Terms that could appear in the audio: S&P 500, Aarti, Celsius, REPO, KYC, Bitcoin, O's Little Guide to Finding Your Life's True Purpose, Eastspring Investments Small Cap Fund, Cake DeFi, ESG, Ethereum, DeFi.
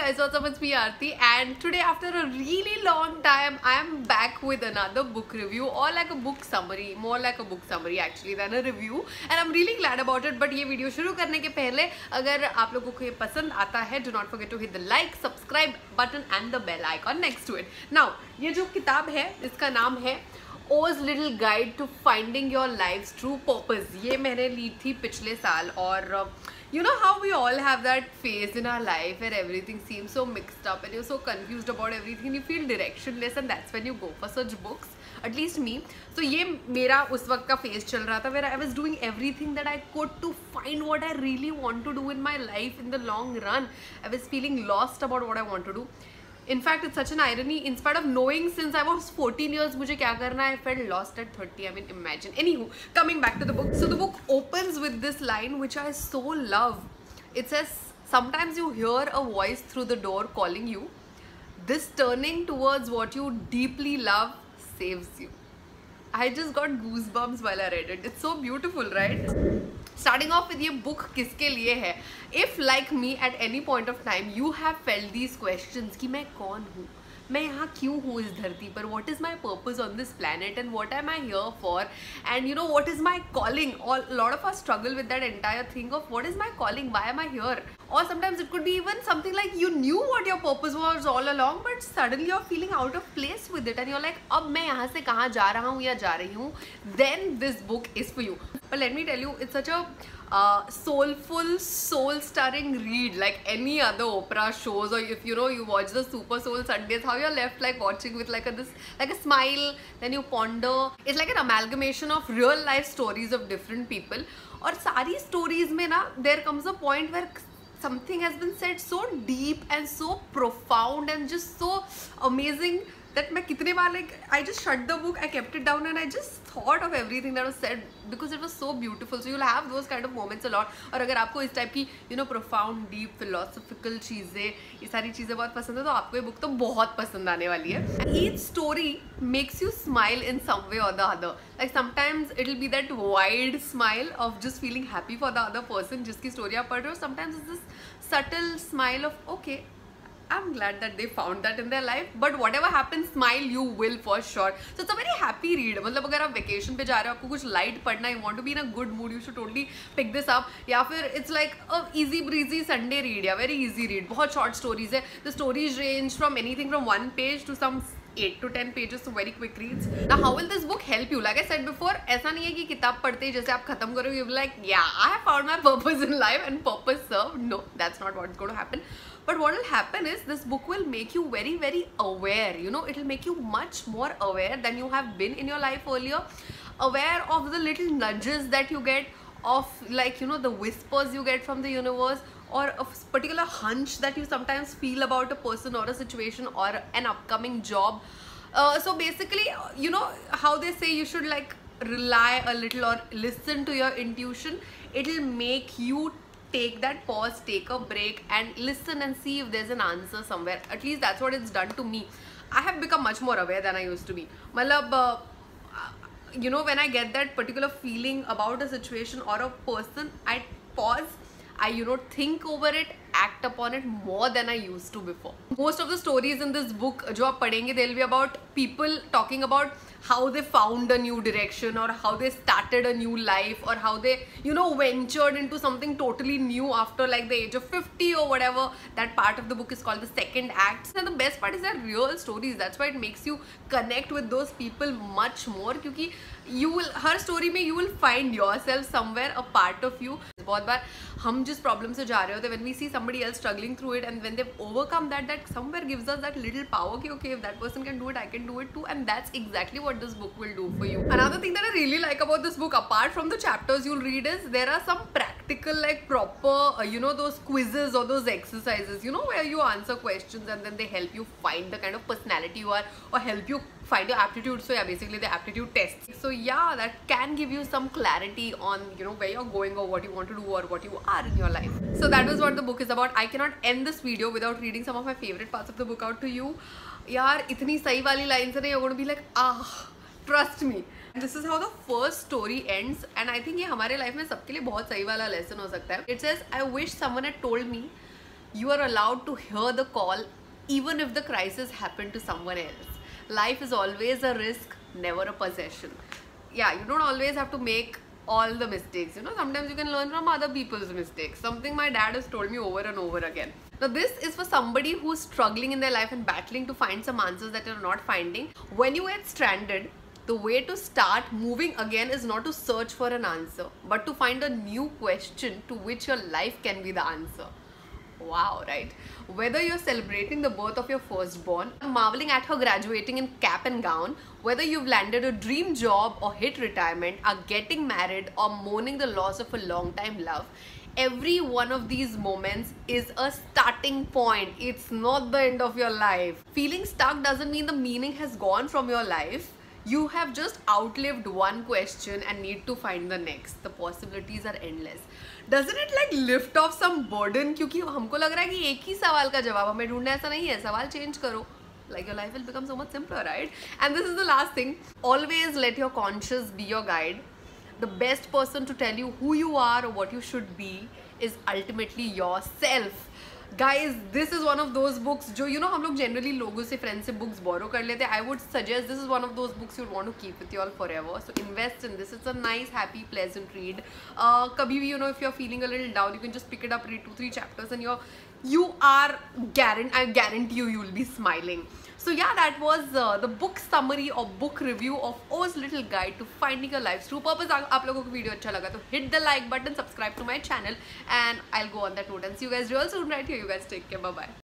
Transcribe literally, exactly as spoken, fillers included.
guys, what's up, it's me Aarti, and today after a really long time I am back with another book review, or like a book summary, more like a book summary actually than a review, and I'm really glad about it. But ये video शुरू करने के पहले अगर आप लोगों को ये पसंद आता है, do not forget to hit the like, subscribe button and the bell icon next to it. Now ये जो किताब है इसका नाम है O's Little Guide to Finding Your Life's True Purpose. ये मैंने ली थी पिछले साल, और you know how we all have that phase in our life where everything seems so mixed up and you're so confused about everything, you feel directionless, and that's when you go for such books, at least me. So ये मेरा उस वक्त का phase चल रहा था where I was doing everything that I could to find what I really want to do in my life in the long run. I was feeling lost about what I want to do. In fact, it's such an irony. In spite of knowing since I was fourteen years मुझे क्या करना है, I felt lost at thirty. I mean, imagine. Anywho, coming back to the book. So the book opens with this line which I so love. It says, "Sometimes you hear a voice through the door calling you. This turning towards what you deeply love saves you." I just got goosebumps while I read it. It's so beautiful, right? Starting off with ये book किसके लिए है? If like me at any point of time you have felt these questions कि मैं कौन हूँ, मैं यहाँ क्यों हूँ इस धरती पर, what is my purpose on this planet and what am I here for, and you know what is my calling. All a lot of us struggle with that entire thing of what is my calling, why am I here, or sometimes it could be even something like you knew what your purpose was all along but suddenly you're feeling out of place with it and you're like अब मैं यहाँ से कहाँ जा रहा हूँ या जा रही हूँ. Then this book is for you. But let me tell you, it's such a uh, soulful, soul-stirring read, like any other Oprah shows, or if you know you watch the Super Soul Sundays, how you're left like watching with like a this like a smile, then you ponder. It's like an amalgamation of real life stories of different people. और सारी stories में ना there comes a point where something has been said so deep and so profound and just so amazing that मैं कितने बार like I just shut the book, I kept it down and I just thought of everything that was said because it was so beautiful. So you'll have those kind of moments a lot. और अगर आपको इस type की you know profound, deep, philosophical चीज़ें, ये सारी चीज़ें बहुत पसंद है तो आपको ये book तो बहुत पसंद आने वाली है. And each story makes you smile in some way or the other. Like sometimes it'll be that wide smile of just feeling happy for the other person जिसकी story आप पढ़ रहे हो. Sometimes it's this subtle smile of okay, I'm glad that they found that in their life. But whatever happens, smile you will for sure. So it's a very happy read. मतलब अगर आप vacation पे जा रहे हो, आपको कुछ light पढ़ना है, you want to be in a good mood, you should totally pick this up. या फिर it's like a easy breezy Sunday read, या very easy read. बहुत short stories है. The stories range from anything from one page to some eight to ten pages, so very quick reads. Now how will this book help you? Like I said before, ऐसा नहीं है कि किताब पढ़ते ही जैसे आप खत्म करो you'll be like yeah I have found my purpose in life and purpose served. No, that's not what's going to happen. But what will happen is this book will make you very very aware. You know, it'll make you much more aware than you have been in your life earlier. Aware of the little nudges that you get, of like you know the whispers you get from the universe, or a particular hunch that you sometimes feel about a person or a situation or an upcoming job. Uh, so basically, you know how they say you should like rely a little or listen to your intuition. It'll make you take that pause, take a break and listen and see if there's an answer somewhere. At least that's what it's done to me. I have become much more aware than I used to be. Matlab, uh, you know, when I get that particular feeling about a situation or a person, I pause, I you know think over it, act upon it more than I used to before. Most of the stories in this book जो आप पढ़ेंगे, they'll be about people talking about how they found a new direction or how they started a new life or how they you know ventured into something totally new after like the age of fifty or whatever. That part of the book is called the second act, and the best part is they're real stories. That's why it makes you connect with those people much more, because you will her story mein you will find yourself somewhere, a part of you. बहुत बार हम जिस problem से जा रहे होते, when we see somebody else struggling through it and when they've overcome that, that somewhere gives us that little power कि okay, if that person can do it, I can do it too, and that's exactly what What this book will do for you. Another thing that I really like about this book, apart from the chapters you'll read, is there are some practical, like proper, uh, you know, those quizzes or those exercises, you know, where you answer questions and then they help you find the kind of personality you are, or help you find your aptitude. So yeah, basically the aptitude tests. So yeah, that can give you some clarity on you know where you're going or what you want to do or what you are in your life. So that was what the book is about. I cannot end this video without reading some of my favorite parts of the book out to you. यार इतनी सही वाली line से नहीं, you're going to be like ah, trust me. This is how the first story ends, and I think ये हमारे life में सबके लिए बहुत सही वाला लेसन हो सकता है. It says, I wish someone had told me you are allowed to hear the call even if the crisis happened to someone else. Life is always a risk, never a possession. Yeah, you don't always have to make all the mistakes, you know. Sometimes you can learn from other people's mistakes. Something my dad has told me over and over again. Now this is for somebody who's struggling in their life and battling to find some answers that you're not finding. When you get stranded, the way to start moving again is not to search for an answer, but to find a new question to which your life can be the answer. Wow, right? Whether you're celebrating the birth of your firstborn, marveling at her graduating in cap and gown, whether you've landed a dream job or hit retirement, are getting married or mourning the loss of a long-time love, every one of these moments is a starting point. It's not the end of your life. Feeling stuck doesn't mean the meaning has gone from your life. You have just outlived one question and need to find the next. The possibilities are endless. Doesn't it like lift off some burden? क्योंकि हमको लग रहा है कि एक ही सवाल का जवाब हमें ढूंढना, ऐसा नहीं है. सवाल change करो. Like your life will become so much simpler, right? And this is the last thing. Always let your conscience be your guide. The best person to tell you who you are or what you should be is ultimately yourself. Guys, this is one of those books जो you know हम लोग generally लोगों से, friends से books borrow कर लेते हैं. I would suggest this is one of those books you would want to keep with you all forever. So invest in this. It's a nice, happy, pleasant read. Uh, कभी भी you know if you're feeling a little down, you can just pick it up, read two, three chapters, and you're you are guarant. I guarantee you, you'll be smiling. So yeah, that was uh, the book summary or book review of O's Little Guide to Finding Your Life's True Purpose. If you liked this video, so hit the like button, subscribe to my channel, and I'll go on that note and see you guys real soon right here. You guys take care. Bye-bye.